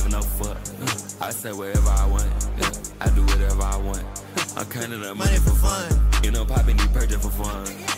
giving no fuck. I say wherever I want, I do whatever I want. I'm counting up money for fun. You know, popping these purchase for fun.